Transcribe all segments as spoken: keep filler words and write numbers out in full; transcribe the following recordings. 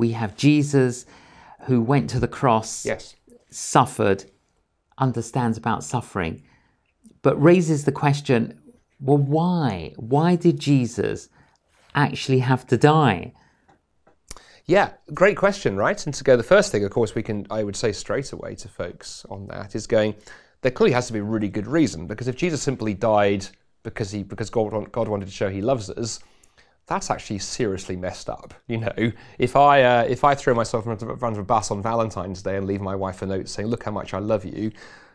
We have Jesus who went to the cross, yes, suffered, understands about suffering, but raises the question, well, why? Why did Jesus actually have to die? Yeah, great question, right? And to go, the first thing, of course, we can, I would say straight away to folks on that is going, there clearly has to be a really good reason, because if Jesus simply died because he because God, God wanted to show he loves us, that's actually seriously messed up, you know. If I uh, if I throw myself in front of a bus on Valentine's Day and leave my wife a note saying, "Look how much I love you,"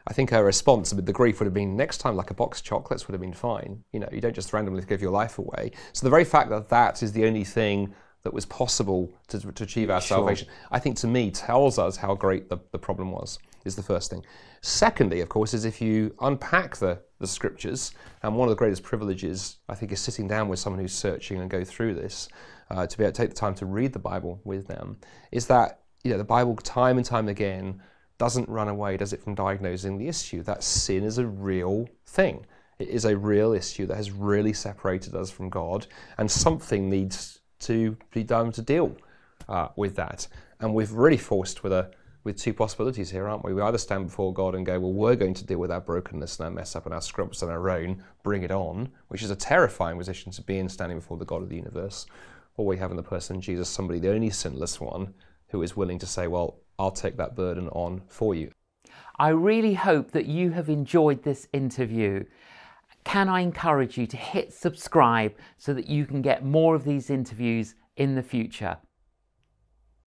I think her response with the grief would have been, "Next time, like a box of chocolates would have been fine." You know, you don't just randomly give your life away. So the very fact that that is the only thing that was possible to, to achieve our sure. salvation, I think, to me, tells us how great the, the problem was, is the first thing. Secondly, of course, is if you unpack the, the scriptures, and one of the greatest privileges, I think, is sitting down with someone who's searching and go through this, uh, to be able to take the time to read the Bible with them, is that, you know, the Bible time and time again doesn't run away, does it, from diagnosing the issue. That sin is a real thing. It is a real issue that has really separated us from God, and something needs to be done to deal uh, with that. And we've really forced with a with two possibilities here, aren't we? We either stand before God and go, well, we're going to deal with our brokenness and our mess up and our scrubs and our own, bring it on, which is a terrifying position to be in, standing before the God of the universe. Or we have in the person Jesus, somebody, the only sinless one, who is willing to say, well, I'll take that burden on for you. I really hope that you have enjoyed this interview. Can I encourage you to hit subscribe so that you can get more of these interviews in the future?